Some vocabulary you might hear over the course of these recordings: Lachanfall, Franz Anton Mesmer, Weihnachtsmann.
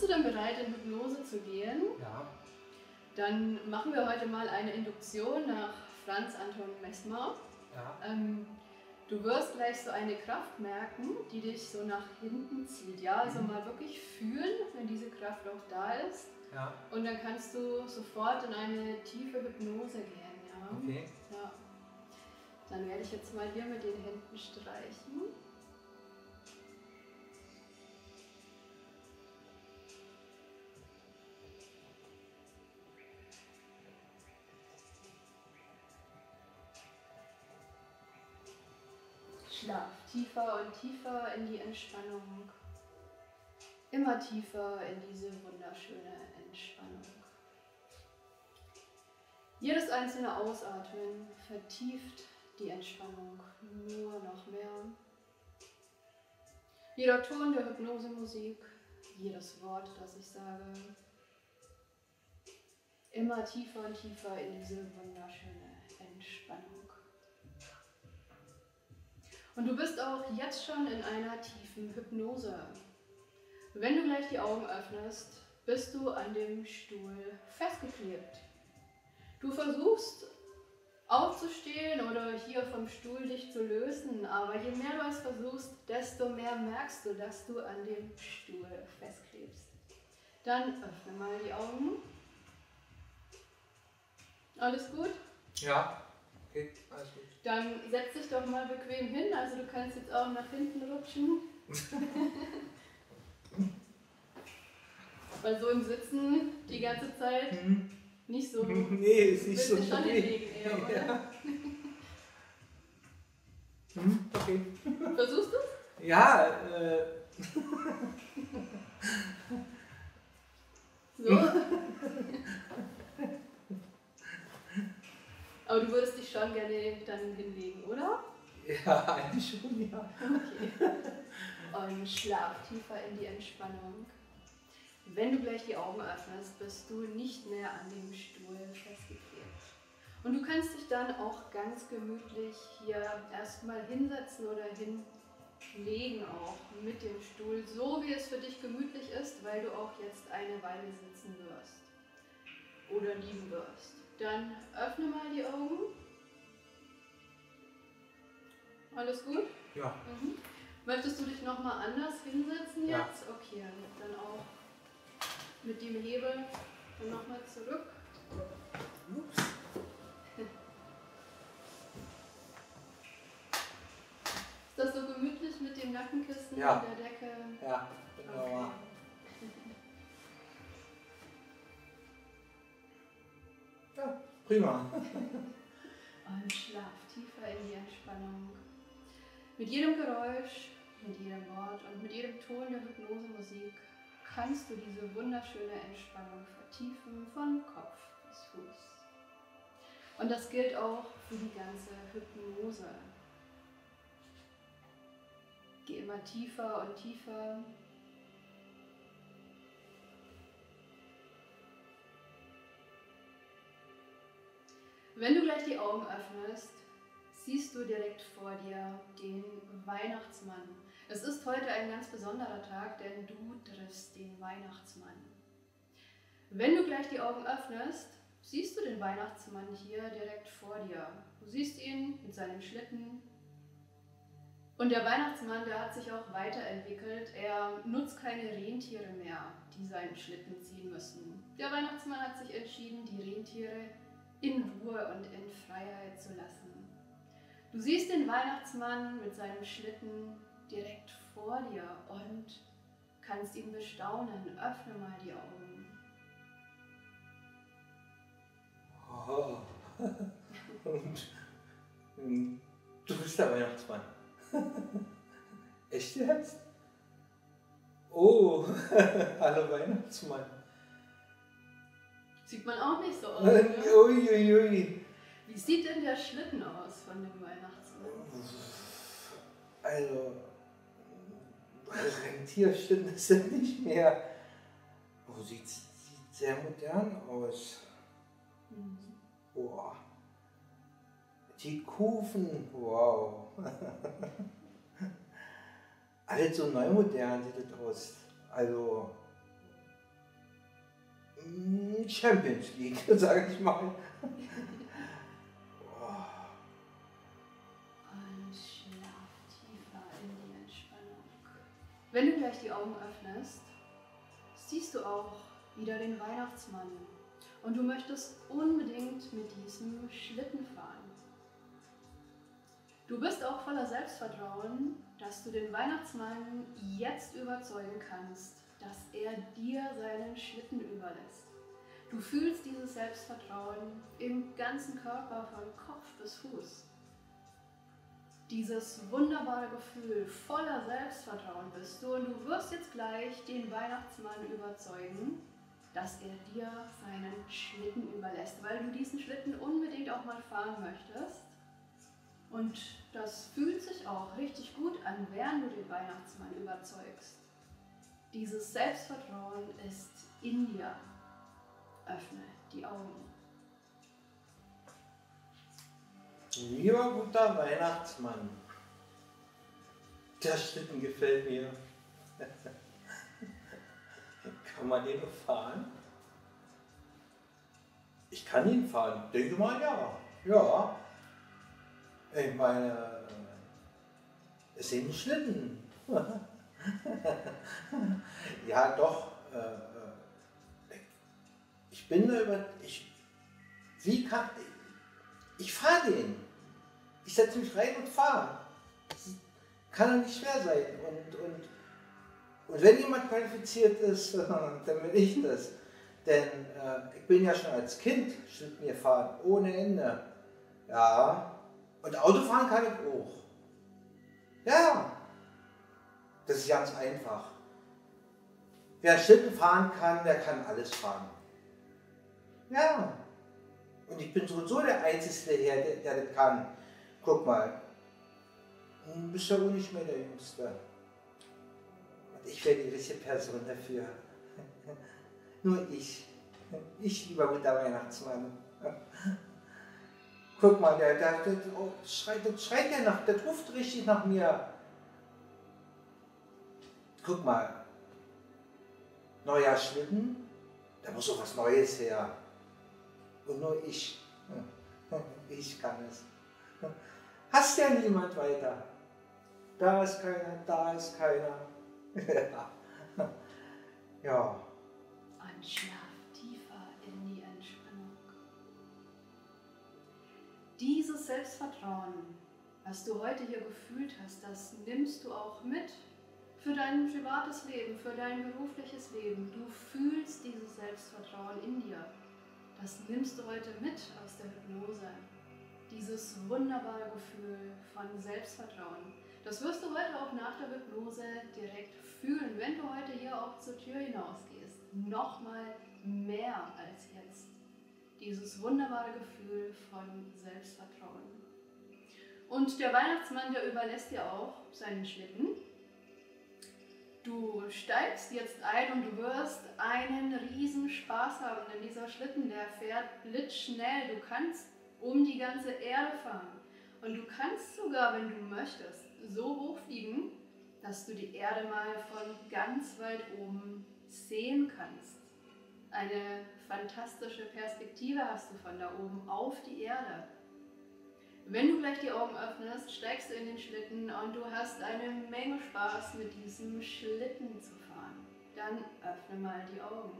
Bist du denn bereit, in Hypnose zu gehen? Ja. Dann machen wir heute mal eine Induktion nach Franz Anton Mesmer. Ja. Du wirst gleich so eine Kraft merken, die dich so nach hinten zieht. Ja, also mal wirklich fühlen, wenn diese Kraft auch da ist. Ja. Und dann kannst du sofort in eine tiefe Hypnose gehen. Ja? Okay. Ja. Dann werde ich jetzt mal hier mit den Händen streichen. Schlaf tiefer und tiefer in die Entspannung. Immer tiefer in diese wunderschöne Entspannung. Jedes einzelne Ausatmen vertieft die Entspannung nur noch mehr. Jeder Ton der Hypnosemusik, jedes Wort, das ich sage, immer tiefer und tiefer in diese wunderschöne Entspannung. Und du bist auch jetzt schon in einer tiefen Hypnose. Wenn du gleich die Augen öffnest, bist du an dem Stuhl festgeklebt. Du versuchst aufzustehen oder hier vom Stuhl dich zu lösen, aber je mehr du es versuchst, desto mehr merkst du, dass du an dem Stuhl festklebst. Dann öffne mal die Augen. Alles gut? Ja. Okay, alles gut. Dann setz dich doch mal bequem hin, also du kannst jetzt auch nach hinten rutschen. Weil so im Sitzen die ganze Zeit nicht so. Nee, ist nicht so. Schon hinlegen eher, oder? Ja. Okay. Versuchst du? Ja. So. Aber du würdest dich schon gerne dann hinlegen, oder? Ja, eigentlich schon, ja. Okay. Und schlaf tiefer in die Entspannung. Wenn du gleich die Augen öffnest, bist du nicht mehr an dem Stuhl festgeklebt. Und du kannst dich dann auch ganz gemütlich hier erstmal hinsetzen oder hinlegen auch mit dem Stuhl, so wie es für dich gemütlich ist, weil du auch jetzt eine Weile sitzen wirst oder liegen wirst. Dann öffne mal die Augen. Alles gut? Ja. Mhm. Möchtest du dich nochmal anders hinsetzen jetzt? Ja. Okay, dann auch mit dem Hebel und nochmal zurück. Ups. Ist das so gemütlich mit dem Nackenkissen und ja. Der Decke? Ja, genau. Okay. Ja, prima. Und schlaf tiefer in die Entspannung. Mit jedem Geräusch, mit jedem Wort und mit jedem Ton der Hypnosemusik kannst du diese wunderschöne Entspannung vertiefen von Kopf bis Fuß. Und das gilt auch für die ganze Hypnose. Geh immer tiefer und tiefer. Wenn du gleich die Augen öffnest, siehst du direkt vor dir den Weihnachtsmann. Es ist heute ein ganz besonderer Tag, denn du triffst den Weihnachtsmann. Wenn du gleich die Augen öffnest, siehst du den Weihnachtsmann hier direkt vor dir. Du siehst ihn mit seinem Schlitten. Und der Weihnachtsmann, der hat sich auch weiterentwickelt. Er nutzt keine Rentiere mehr, die seinen Schlitten ziehen müssen. Der Weihnachtsmann hat sich entschieden, die Rentiere in Ruhe und in Freiheit zu lassen. Du siehst den Weihnachtsmann mit seinem Schlitten direkt vor dir und kannst ihn bestaunen. Öffne mal die Augen. Oh. Und du bist der Weihnachtsmann. Echt jetzt? Oh, hallo Weihnachtsmann. Sieht man auch nicht so aus. Uiuiui. Ne? Ui, ui. Wie sieht denn der Schlitten aus von dem Weihnachtsmann? Also, Rentierschlitten ist ja nicht mehr. Oh, sieht sehr modern aus. Boah. Die Kufen, wow. Alles so neumodern sieht das aus. Also, Champions League, sage ich mal. Und schlaf tiefer in die Entspannung. Wenn du gleich die Augen öffnest, siehst du auch wieder den Weihnachtsmann. Und du möchtest unbedingt mit diesem Schlitten fahren. Du bist auch voller Selbstvertrauen, dass du den Weihnachtsmann jetzt überzeugen kannst, dass er dir seinen Schlitten überlässt. Du fühlst dieses Selbstvertrauen im ganzen Körper, von Kopf bis Fuß. Dieses wunderbare Gefühl, voller Selbstvertrauen bist du, und du wirst jetzt gleich den Weihnachtsmann überzeugen, dass er dir seinen Schlitten überlässt, weil du diesen Schlitten unbedingt auch mal fahren möchtest. Und das fühlt sich auch richtig gut an, während du den Weihnachtsmann überzeugst. Dieses Selbstvertrauen ist in dir. Öffne die Augen. Lieber guter Weihnachtsmann, der Schlitten gefällt mir. Kann man den noch fahren? Ich kann ihn fahren, denke mal ja. Ja. Ich meine, es ist eben Schlitten. Ja, doch. Ich bin da über. Ich fahre den. Ich setze mich rein und fahre. Das kann doch nicht schwer sein. Und wenn jemand qualifiziert ist, dann bin ich das. Denn ich bin ja schon als Kind Schlitten gefahren, ohne Ende. Ja. Und Autofahren kann ich auch. Ja. Das ist ganz einfach. Wer Schlitten fahren kann, der kann alles fahren. Ja. Und ich bin sowieso der Einzige hier, der das kann. Guck mal. Du bist ja wohl nicht mehr der Jüngste. Und ich wäre die richtige Person dafür. Nur ich. Ich, lieber guter Weihnachtsmann. Guck mal, der schreit ja nach, der ruft richtig nach mir. Guck mal, neuer Schlitten, da muss doch was Neues her. Und nur ich, kann es. Hast ja niemand weiter. Da ist keiner, da ist keiner. Ja. Und schlaf tiefer in die Entspannung. Dieses Selbstvertrauen, was du heute hier gefühlt hast, das nimmst du auch mit für dein privates Leben, für dein berufliches Leben. Du fühlst dieses Selbstvertrauen in dir. Das nimmst du heute mit aus der Hypnose. Dieses wunderbare Gefühl von Selbstvertrauen. Das wirst du heute auch nach der Hypnose direkt fühlen, wenn du heute hier auch zur Tür hinausgehst. Nochmal mehr als jetzt. Dieses wunderbare Gefühl von Selbstvertrauen. Und der Weihnachtsmann, der überlässt dir auch seinen Schlitten. Du steigst jetzt ein und du wirst einen riesen Spaß haben, denn dieser Schlitten, der fährt blitzschnell. Du kannst um die ganze Erde fahren und du kannst sogar, wenn du möchtest, so hoch fliegen, dass du die Erde mal von ganz weit oben sehen kannst. Eine fantastische Perspektive hast du von da oben auf die Erde. Wenn du gleich die Augen öffnest, steigst du in den Schlitten und du hast eine Menge Spaß, mit diesem Schlitten zu fahren. Dann öffne mal die Augen.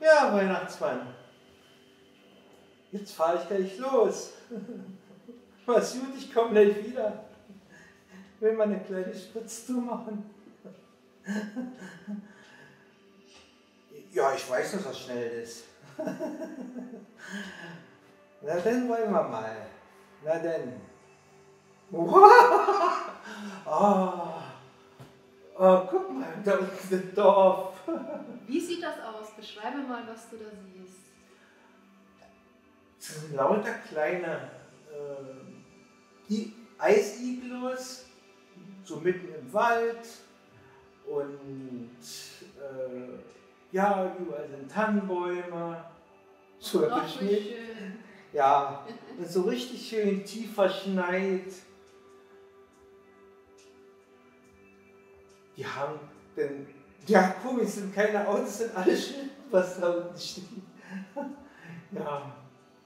Ja, Weihnachtsmann. Jetzt fahre ich gleich los. Mach's gut, ich komme gleich wieder. Ich will mal eine kleine Spritztour machen. Ja, ich weiß, dass das schnell ist. Na dann wollen wir mal. Na dann. Wow. Oh. Oh, guck mal, da unten ist Dorf. Wie sieht das aus? Beschreibe mal, was du da siehst. Das sind lauter kleine Eisiglos, so mitten im Wald. Und ja, überall sind Tannenbäume. So schön. Ja, und so richtig schön tief verschneit. Die haben denn Ja, komisch, sind keine Autos, sind alle Schilder, was da unten steht. Ja.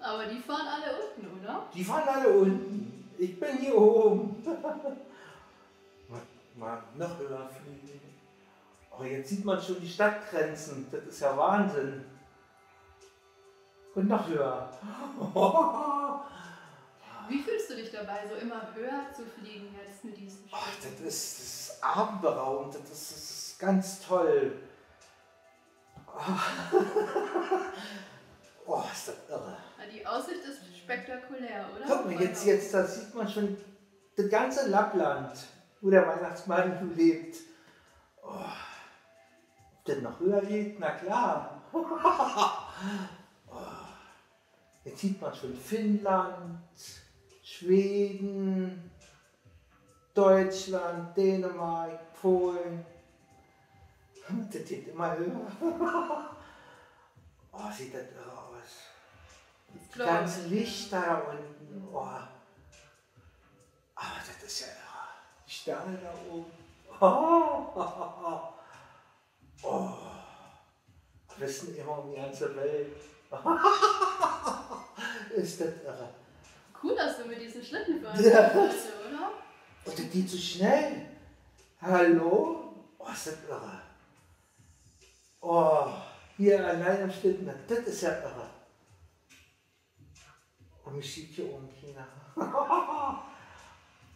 Aber die fahren alle unten, oder? Die fahren alle unten. Ich bin hier oben. Mal noch höher fliegen. Oh, jetzt sieht man schon die Stadtgrenzen. Das ist ja Wahnsinn. Und noch höher. Wie fühlst du dich dabei, so immer höher zu fliegen jetzt mit diesem Spiel? Oh, das ist atemberaubend, das ist ganz toll. Oh. Oh, ist das irre. Die Aussicht ist spektakulär, oder? Guck mal, jetzt da sieht man schon das ganze Lappland, wo der Weihnachtsmann lebt. Oh. Ob das noch höher geht? Na klar. Oh. Jetzt sieht man schon Finnland, Schweden, Deutschland, Dänemark, Polen. Das geht immer höher. Oh, sieht das irre aus. Das ganze Licht da unten. Oh. Aber das ist ja irre. Die Sterne da oben. Oh. Oh. Wir sind immer um die ganze Welt. Ist das irre. Cool, dass du mit diesen Schlitten fährst, ja. Oder? Und das geht so schnell. Hallo? Oh, ist das irre. Oh, hier allein am Schlitten, das ist ja irre. Und mich sieht hier oben keiner.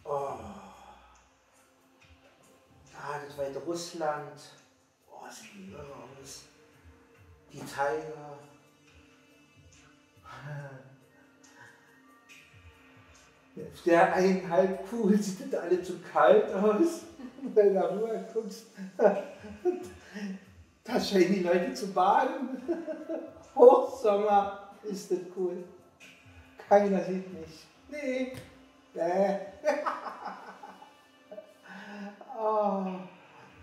Oh. Ah, das weite Russland. Oh, das sieht irre aus. Die Tiger. Auf der einen Halbkugel sieht das alle zu kalt aus, wenn du da rüber guckst. Da scheinen die Leute zu baden. Hochsommer ist das cool. Keiner sieht mich. Nee. Nee. Oh.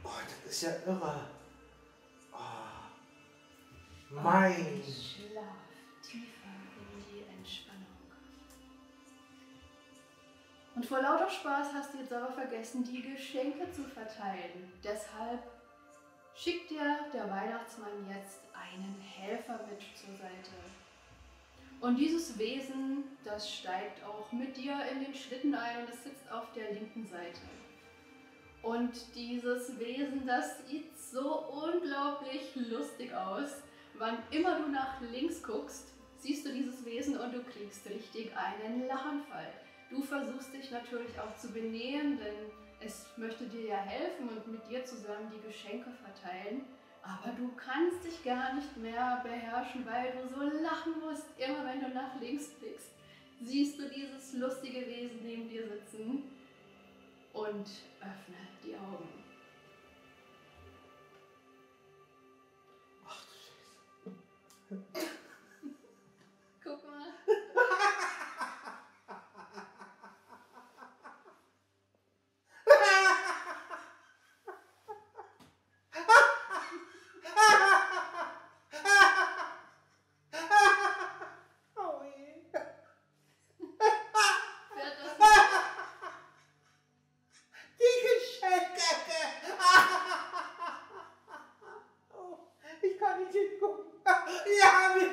Oh, das ist ja irre. Oh. Mein Schlaf tiefer in die Entspannung. Und vor lauter Spaß hast du jetzt aber vergessen, die Geschenke zu verteilen. Deshalb schickt dir der Weihnachtsmann jetzt einen Helfer mit zur Seite. Und dieses Wesen, das steigt auch mit dir in den Schlitten ein und es sitzt auf der linken Seite. Und dieses Wesen, das sieht so unglaublich lustig aus. Wann immer du nach links guckst, siehst du dieses Wesen und du kriegst richtig einen Lachanfall. Du versuchst dich natürlich auch zu benehmen, denn es möchte dir ja helfen und mit dir zusammen die Geschenke verteilen. Aber du kannst dich gar nicht mehr beherrschen, weil du so lachen musst. Immer wenn du nach links blickst, siehst du dieses lustige Wesen neben dir sitzen und öffne die Augen. Ach du Scheiße. Guck mal. Ich kann nicht hingucken. Ja, wir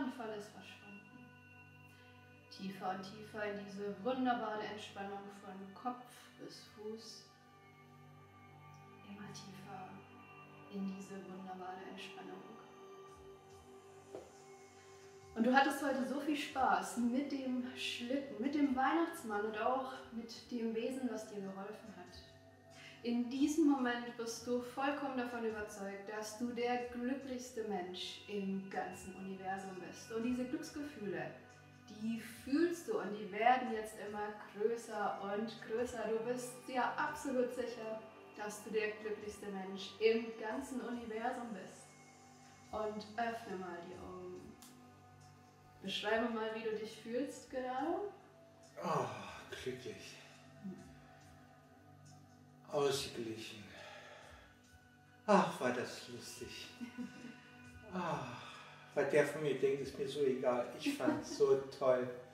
Lachanfall ist verschwunden. Tiefer und tiefer in diese wunderbare Entspannung von Kopf bis Fuß. Immer tiefer in diese wunderbare Entspannung. Und du hattest heute so viel Spaß mit dem Schlitten, mit dem Weihnachtsmann und auch mit dem Wesen, was dir geholfen hat. In diesem Moment bist du vollkommen davon überzeugt, dass du der glücklichste Mensch im ganzen Universum bist. Und diese Glücksgefühle, die fühlst du und die werden jetzt immer größer und größer. Du bist ja absolut sicher, dass du der glücklichste Mensch im ganzen Universum bist. Und öffne mal die Augen. Beschreibe mal, wie du dich fühlst gerade. Oh, glücklich. Ausgeglichen. Ach, war das lustig. Ach, was der von mir denkt, ist mir so egal. Ich fand's so toll.